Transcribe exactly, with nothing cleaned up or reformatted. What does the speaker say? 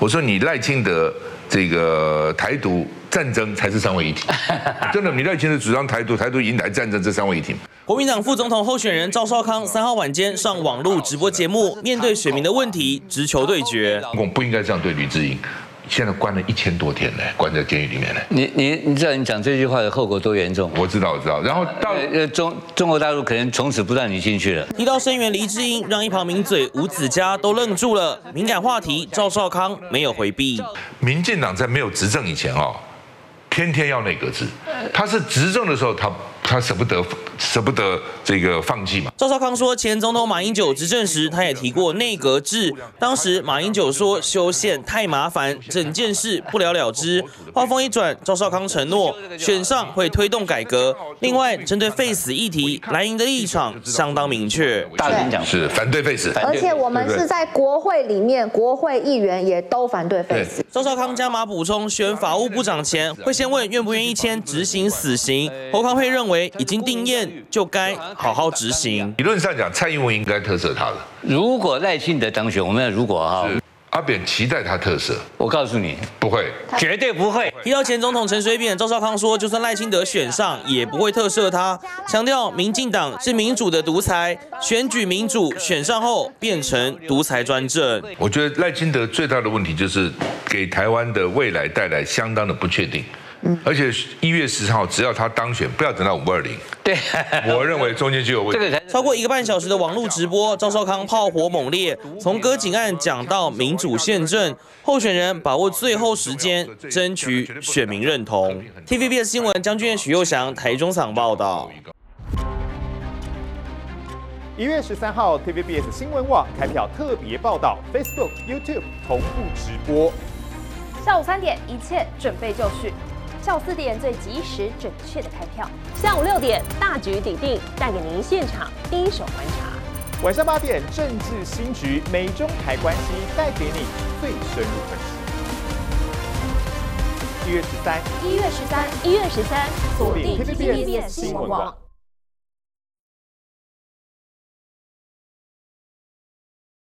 我说你赖清德这个台独战争才是三位一体，真的，你赖清德主张台独，台独引来战争，这三位一体。国民党副总统候选人赵少康三号晚间上网路直播节目，面对选民的问题，直球对决。我不应该这样对吕志英。现在关了一千多天呢，关在监狱里面呢。你你你知道你讲这句话的后果多严重？我知道，我知道。然后到呃中中国大陆可能从此不让你进去了。提到声援黎智英，让一旁名嘴吴子嘉都愣住了。敏感话题，赵少康没有回避。民进党在没有执政以前哦，天天要内阁制。他是执政的时候，他他舍不得舍不得这个放弃嘛。赵少康说，前总统马英九执政时，他也提过内阁制，当时马英九说修宪太麻烦，整件事不了了之。话锋一转，赵少康承诺选上会推动改革。另外，针对废死议题，蓝营的立场相当明确，大胆讲是反对废死，而且我们是在国会里面，国会议员也都反对废死。赵少康加码补充，选法务部长前会先问愿不愿意签执行死刑。侯康会认为已经定谳，就该好好执行。理论上讲，蔡英文应该特赦他的。如果赖清德当选，我们如果哈，阿扁期待他特赦。我告诉你，不会，绝对不会。提到前总统陈水扁，赵少康说，就算赖清德选上，也不会特赦他，强调民进党是民主的独裁，选举民主，选上后变成独裁专政。我觉得赖清德最大的问题就是给台湾的未来带来相当的不确定。而且一月十号，只要他当选，不要等到五二零。对，我认为中间就有问题。超过一个半小时的网络直播，赵少康炮火猛烈，从割颈案讲到民主宪政，候选人把握最后时间，争取选民认同。T V B S 新闻江俊彦、许佑祥台中场报道。一月十三号 ，T V B S 新闻网开票特别报道 ，Facebook、YouTube 同步直播。下午三点，一切准备就绪。下午四点最及时准确的开票，下午六点大局底定，带给您现场第一手观察。晚上八点政治新局，美中台关系带给你最深入分析。一月十三，一月十三，一月十三，锁定 T V B S 新闻网。